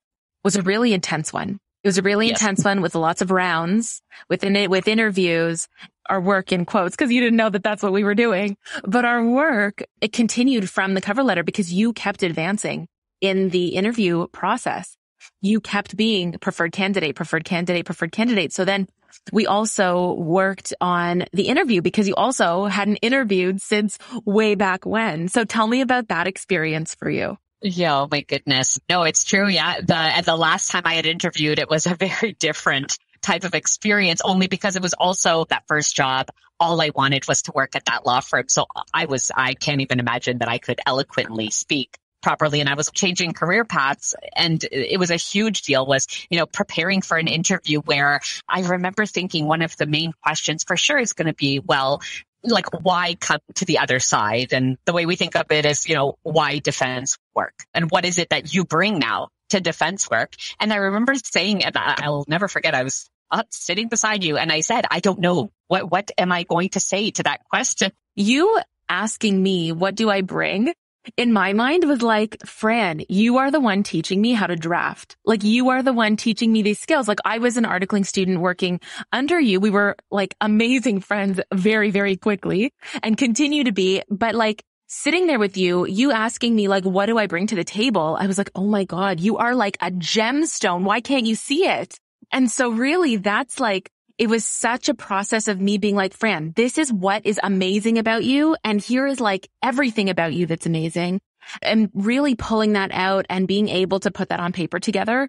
was a really intense one. It was a really yes. intense one with lots of rounds within it, with interviews, our work in quotes, because you didn't know that that's what we were doing. But our work, it continued from the cover letter because you kept advancing. in the interview process, you kept being preferred candidate, preferred candidate, preferred candidate. So then we also worked on the interview because you also hadn't interviewed since way back when. So tell me about that experience for you. Yeah, oh my goodness. No, it's true. Yeah. The, at the last time I had interviewed, it was a very different type of experience only because it was also that first job. All I wanted was to work at that law firm. So I was, I can't even imagine that I could eloquently speak properly. And I was changing career paths. And it was a huge deal was, you know, preparing for an interview where I remember thinking one of the main questions for sure is going to be, well, like, why come to the other side? And the way we think of it is, you know, why defense work? And what is it that you bring now to defense work? And I remember saying, and I'll never forget, I was up sitting beside you. And I said, I don't know. What, what am I going to say to that question? You asking me, what do I bring? In my mind was like, Fran, you are the one teaching me how to draft. Like, you are the one teaching me these skills. Like, I was an articling student working under you. We were like amazing friends very, very quickly and continue to be. But like sitting there with you, you asking me like, what do I bring to the table? I was like, oh my God, you are like a gemstone. Why can't you see it? And so really that's like, it was such a process of me being like, Fran, this is what is amazing about you. And here is like everything about you that's amazing. And really pulling that out and being able to put that on paper together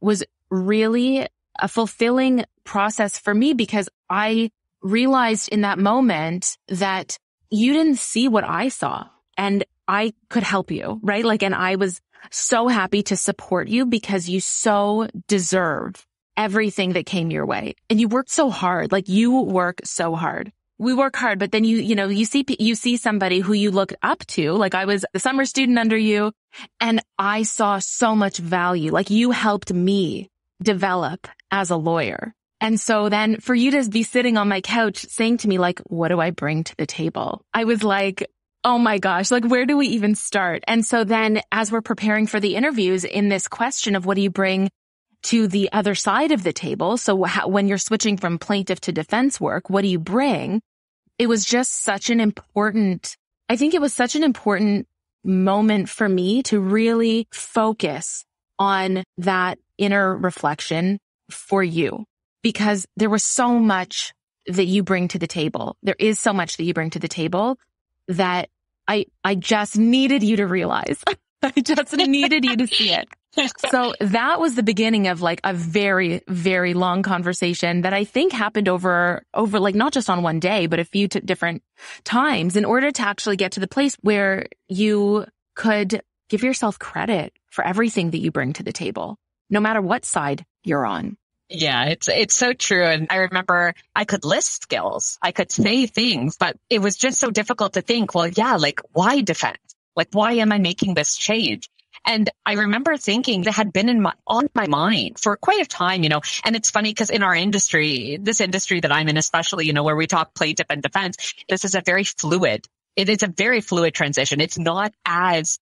was really a fulfilling process for me because I realized in that moment that you didn't see what I saw and I could help you, right? Like, and I was so happy to support you because you so deserved everything that came your way. And you worked so hard. Like you work so hard. We work hard, but then you, you know, you see, you see somebody who you look up to. Like I was the summer student under you and I saw so much value. Like you helped me develop as a lawyer. And so then for you to be sitting on my couch saying to me, like, what do I bring to the table? I was like, oh my gosh, like, where do we even start? And so then as we're preparing for the interviews in this question of what do you bring to the other side of the table. So how, when you're switching from plaintiff to defense work, what do you bring? It was just such an important, I think it was such an important moment for me to really focus on that inner reflection for you, because there was so much that you bring to the table. There is so much that you bring to the table that I, I just needed you to realize. I just needed you to see it. So that was the beginning of like a very, very long conversation that I think happened over, over like not just on one day, but a few t- different times in order to actually get to the place where you could give yourself credit for everything that you bring to the table, no matter what side you're on. Yeah, it's, it's so true. And I remember I could list skills, I could say things, but it was just so difficult to think, well, yeah, like why defense? Like, why am I making this change? And I remember thinking that had been in my, on my mind for quite a time, you know, and it's funny because in our industry, this industry that I'm in, especially, you know, where we talk plaintiff and defense, this is a very fluid, it is a very fluid transition. It's not as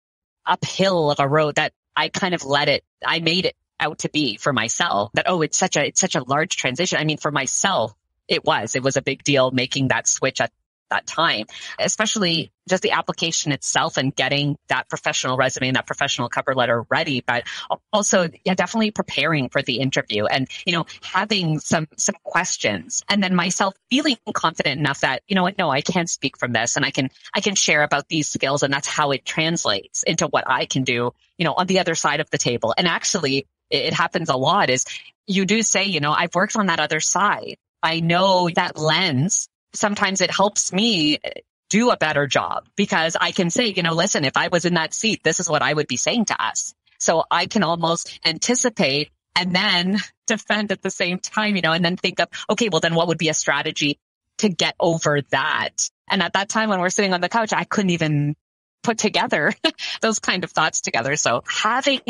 uphill of a road that I kind of let it, I made it out to be for myself that, oh, it's such a, it's such a large transition. I mean, for myself, it was, it was a big deal making that switch at that time, especially just the application itself and getting that professional resume and that professional cover letter ready, but also yeah, definitely preparing for the interview and, you know, having some, some questions and then myself feeling confident enough that, you know what, no, I can speak from this and I can, I can share about these skills and that's how it translates into what I can do, you know, on the other side of the table. And actually it happens a lot is you do say, you know, I've worked on that other side. I know that lens. Sometimes it helps me do a better job because I can say, you know, listen, if I was in that seat, this is what I would be saying to us. So I can almost anticipate and then defend at the same time, you know, and then think of, okay, well, then what would be a strategy to get over that? And at that time, when we're sitting on the couch, I couldn't even put together those kind of thoughts together. So having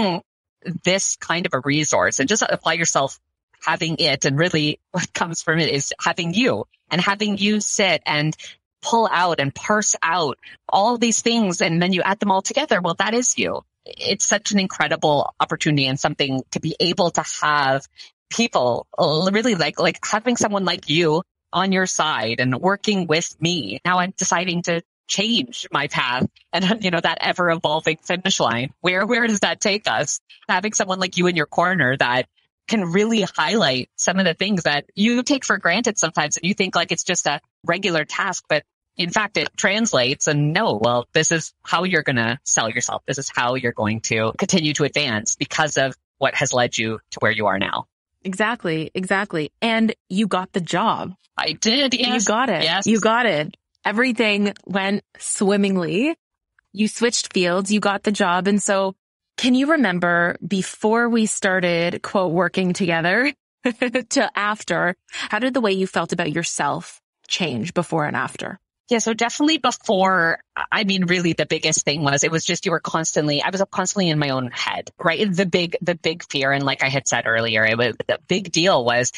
this kind of a resource and just apply yourself having it and really what comes from it is having you and having you sit and pull out and parse out all these things. And then you add them all together. Well, that is you. It's such an incredible opportunity and something to be able to have people really like, like having someone like you on your side and working with me. Now I'm deciding to change my path and, you know, that ever evolving finish line? Where, where does that take us? Having someone like you in your corner that can really highlight some of the things that you take for granted sometimes and you think like it's just a regular task, but in fact, it translates and no, well, this is how you're going to sell yourself. This is how you're going to continue to advance because of what has led you to where you are now. Exactly. Exactly. And you got the job. I did. Yes. You got it. Yes. You got it. Everything went swimmingly. You switched fields. You got the job. And so can you remember before we started, quote, working together to after, how did the way you felt about yourself change before and after? Yeah, so definitely before, I mean, really the biggest thing was it was just you were constantly, I was constantly in my own head, right? The big, the big fear. And like I had said earlier, it was, the big deal was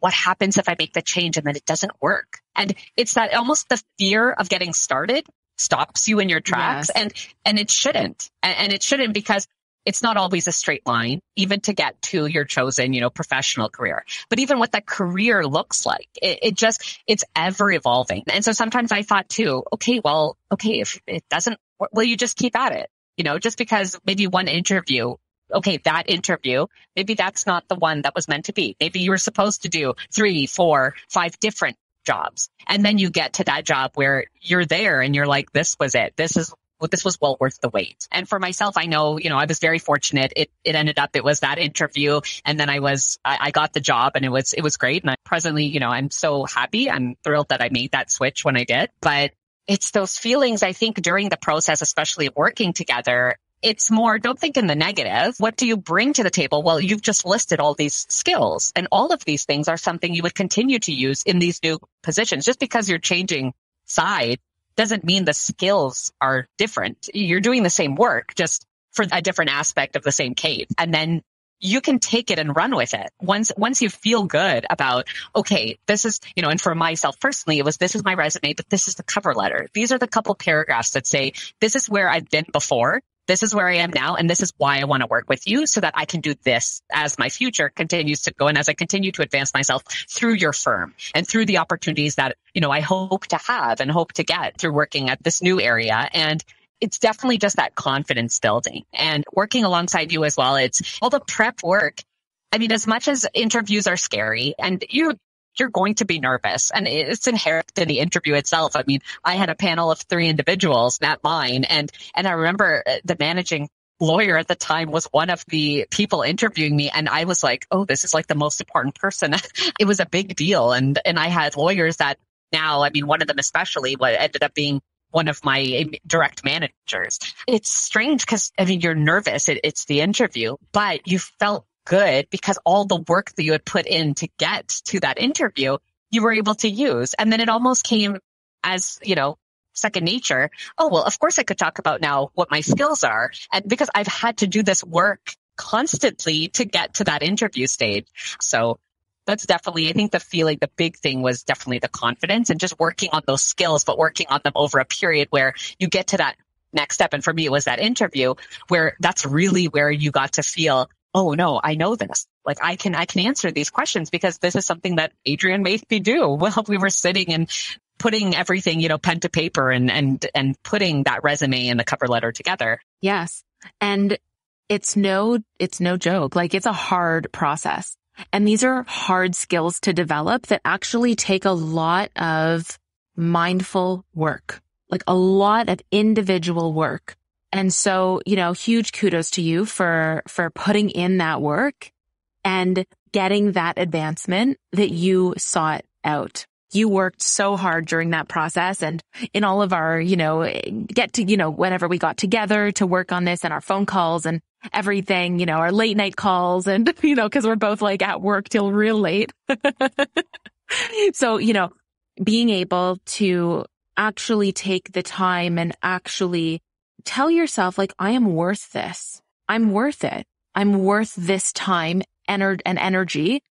what happens if I make the change and then it doesn't work? And it's that almost the fear of getting started stops you in your tracks. Yes. And, and it shouldn't. And, and it shouldn't because it's not always a straight line, even to get to your chosen, you know, professional career. But even what that career looks like, it, it just, it's ever evolving. And so sometimes I thought too, okay, well, okay, if it doesn't, well, you just keep at it, you know, just because maybe one interview, okay, that interview, maybe that's not the one that was meant to be. Maybe you were supposed to do three, four, five different jobs. And then you get to that job where you're there and you're like, this was it. This is Well, this was well worth the wait. And for myself, I know, you know, I was very fortunate. It it ended up, it was that interview. And then I was, I, I got the job and it was, it was great. And I presently, you know, I'm so happy. I'm thrilled that I made that switch when I did. But it's those feelings, I think, during the process, especially working together, it's more, don't think in the negative. What do you bring to the table? Well, you've just listed all these skills and all of these things are something you would continue to use in these new positions. Just because you're changing side doesn't mean the skills are different. You're doing the same work, just for a different aspect of the same cave. And then you can take it and run with it. Once, once you feel good about, okay, this is, you know, and for myself personally, it was, this is my resume, but this is the cover letter. These are the couple paragraphs that say, this is where I've been before. This is where I am now. And this is why I want to work with you so that I can do this as my future continues to go. And as I continue to advance myself through your firm and through the opportunities that, you know, I hope to have and hope to get through working at this new area. And it's definitely just that confidence building and working alongside you as well. It's all the prep work. I mean, as much as interviews are scary and you you're going to be nervous and it's inherent in the interview itself. I mean, I had a panel of three individuals, not mine. And, and I remember the managing lawyer at the time was one of the people interviewing me. And I was like, oh, this is like the most important person. It was a big deal. And, and I had lawyers that now, I mean, one of them especially what ended up being one of my direct managers. It's strange because, I mean, you're nervous. It, it's the interview, but you felt good because all the work that you had put in to get to that interview, you were able to use. And then it almost came as, you know, second nature. Oh, well, of course I could talk about now what my skills are. And because I've had to do this work constantly to get to that interview stage. So that's definitely, I think the feeling, the big thing was definitely the confidence and just working on those skills, but working on them over a period where you get to that next step. And for me, it was that interview where that's really where you got to feel, oh no, I know this. Like I can, I can answer these questions because this is something that Adrienne made me do while we were sitting and putting everything, you know, pen to paper and, and, and putting that resume and the cover letter together. Yes. And it's no, it's no joke. Like it's a hard process and these are hard skills to develop that actually take a lot of mindful work, like a lot of individual work. And so, you know, huge kudos to you for, for putting in that work and getting that advancement that you sought out. You worked so hard during that process and in all of our, you know, get to, you know, whenever we got together to work on this and our phone calls and everything, you know, our late night calls and, you know, cause we're both like at work till real late. So, you know, being able to actually take the time and actually tell yourself, like, I am worth this. I'm worth it. I'm worth this time and energy.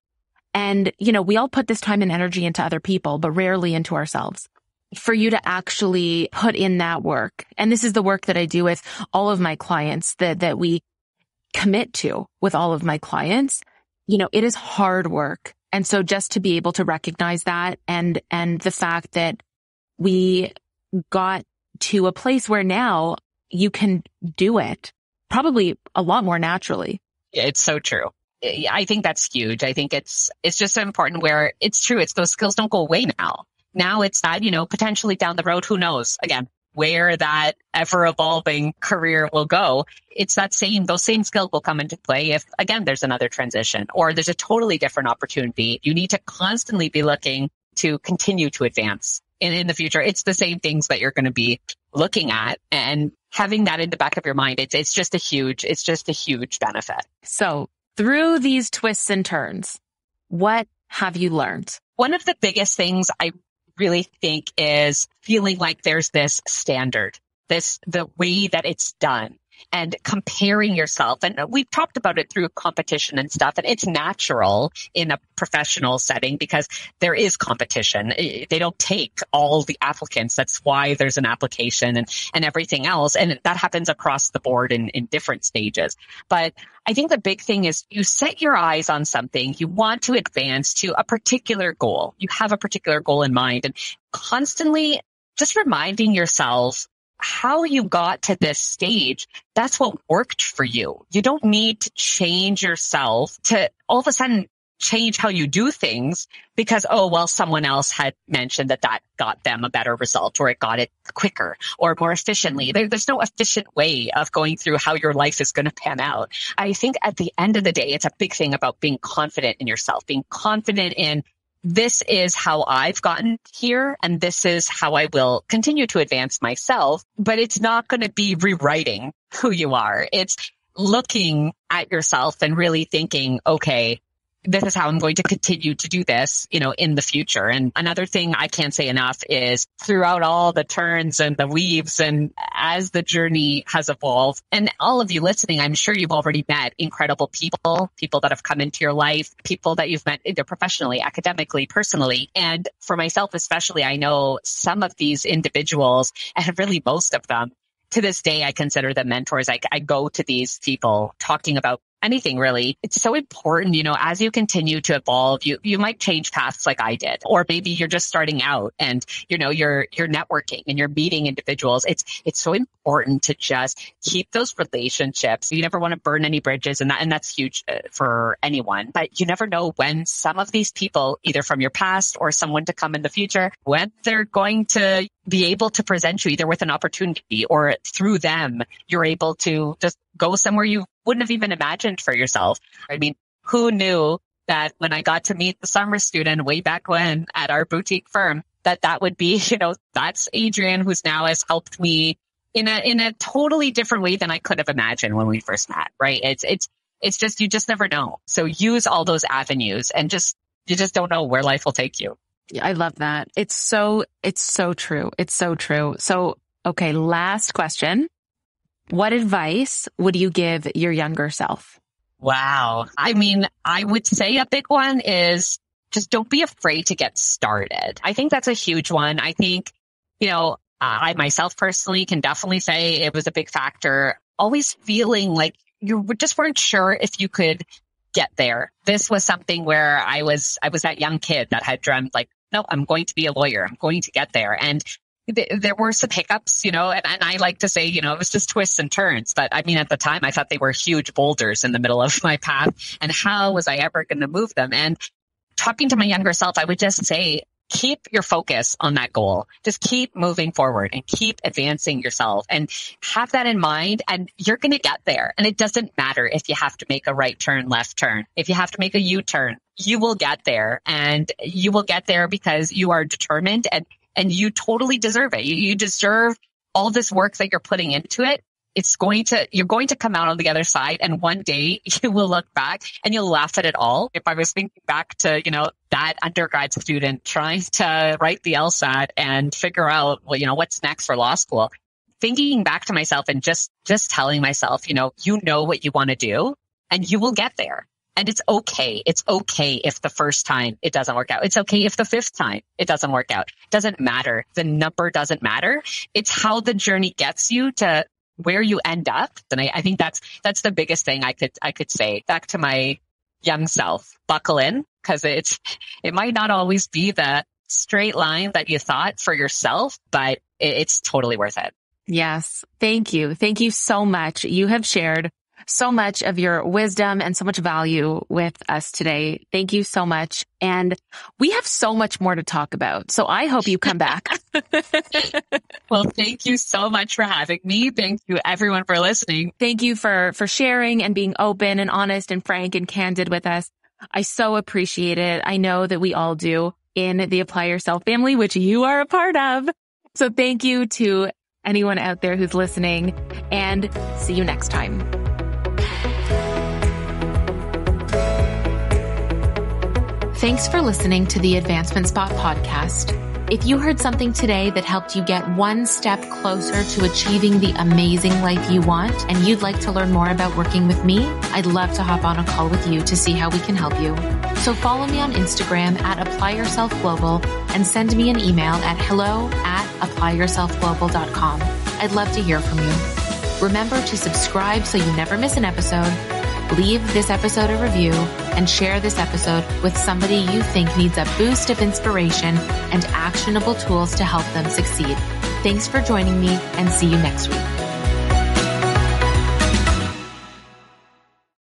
And, you know, we all put this time and energy into other people, but rarely into ourselves. For you to actually put in that work. And this is the work that I do with all of my clients that, that we commit to with all of my clients. You know, it is hard work. And so just to be able to recognize that and, and the fact that we got to a place where now you can do it probably a lot more naturally. It's so true. I think that's huge. I think it's it's just so important where it's true. It's those skills don't go away now. Now it's that, you know, potentially down the road, who knows, again, where that ever evolving career will go. It's that same, those same skills will come into play if, again, there's another transition or there's a totally different opportunity. You need to constantly be looking to continue to advance. And in the future, it's the same things that you're going to be looking at and having that in the back of your mind. It's, it's just a huge, it's just a huge benefit. So through these twists and turns, what have you learned? One of the biggest things I really think is feeling like there's this standard, this, the way that it's done and comparing yourself. And we've talked about it through competition and stuff. And it's natural in a professional setting because there is competition. They don't take all the applicants. That's why there's an application and, and everything else. And that happens across the board in, in different stages. But I think the big thing is you set your eyes on something. You want to advance to a particular goal. You have a particular goal in mind and constantly just reminding yourself how you got to this stage, that's what worked for you. You don't need to change yourself to all of a sudden change how you do things because, oh, well, someone else had mentioned that that got them a better result or it got it quicker or more efficiently. There, there's no efficient way of going through how your life is going to pan out. I think at the end of the day, it's a big thing about being confident in yourself, being confident in this is how I've gotten here, and this is how I will continue to advance myself. But it's not going to be rewriting who you are. It's looking at yourself and really thinking, okay, this is how I'm going to continue to do this, you know, in the future. And another thing I can't say enough is throughout all the turns and the weaves and as the journey has evolved, and all of you listening, I'm sure you've already met incredible people, people that have come into your life, people that you've met either professionally, academically, personally. And for myself, especially, I know some of these individuals and really most of them to this day, I consider them mentors. I, I go to these people talking about anything really. It's so important, you know, as you continue to evolve, you, you might change paths like I did, or maybe you're just starting out and, you know, you're, you're networking and you're meeting individuals. It's, it's so important to just keep those relationships. You never want to burn any bridges and that, and that's huge for anyone, but you never know when some of these people, either from your past or someone to come in the future, when they're going to be able to present you either with an opportunity or through them, you're able to just go somewhere you wouldn't have even imagined for yourself. I mean, who knew that when I got to meet the summer student way back when at our boutique firm, that that would be, you know, that's Adrienne, who's now has helped me in a, in a totally different way than I could have imagined when we first met, right? It's, it's, it's just, you just never know. So use all those avenues and just, you just don't know where life will take you. Yeah, I love that. It's so, it's so true. It's so true. So, okay, last question. What advice would you give your younger self? Wow. I mean, I would say a big one is just don't be afraid to get started. I think that's a huge one. I think, you know, I myself personally can definitely say it was a big factor. Always feeling like you just weren't sure if you could get there. This was something where I was, I was that young kid that had dreamt like, no, I'm going to be a lawyer. I'm going to get there. And there were some hiccups, you know, and, and I like to say, you know, it was just twists and turns. But I mean, at the time, I thought they were huge boulders in the middle of my path. And how was I ever going to move them? And talking to my younger self, I would just say, keep your focus on that goal. Just keep moving forward and keep advancing yourself and have that in mind. And you're going to get there. And it doesn't matter if you have to make a right turn, left turn, if you have to make a U-turn, you will get there. And you will get there because you are determined and And you totally deserve it. You, you deserve all this work that you're putting into it. It's going to, you're going to come out on the other side. And one day you will look back and you'll laugh at it all. If I was thinking back to, you know, that undergrad student trying to write the LSAT and figure out, well, you know, what's next for law school, thinking back to myself and just, just telling myself, you know, you know what you want to do and you will get there. And it's okay. It's okay if the first time it doesn't work out. It's okay if the fifth time it doesn't work out. It doesn't matter. The number doesn't matter. It's how the journey gets you to where you end up. And I, I think that's that's the biggest thing I could I could say. Back to my young self, buckle in, because it's it might not always be the straight line that you thought for yourself, but it's totally worth it. Yes. Thank you. Thank you so much. You have shared so much of your wisdom and so much value with us today. Thank you so much. And we have so much more to talk about. So I hope you come back. Well, thank you so much for having me. Thank you everyone for listening. Thank you for, for sharing and being open and honest and frank and candid with us. I so appreciate it. I know that we all do in the Apply Yourself family, which you are a part of. So thank you to anyone out there who's listening, and see you next time. Thanks for listening to the Advancement Spot podcast. If you heard something today that helped you get one step closer to achieving the amazing life you want, and you'd like to learn more about working with me, I'd love to hop on a call with you to see how we can help you. So follow me on Instagram at Apply Yourself Global and send me an email at hello at apply yourself global dot com. I'd love to hear from you. Remember to subscribe so you never miss an episode. Leave this episode a review and share this episode with somebody you think needs a boost of inspiration and actionable tools to help them succeed. Thanks for joining me, and see you next week.